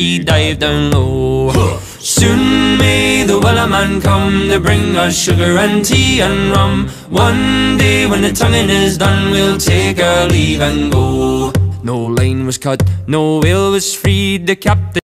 He dived down low. Soon may the wellerman come to bring us sugar and tea and rum. One day when the tonguing is done, we'll take our leave and go. No line was cut, no whale was freed, the captain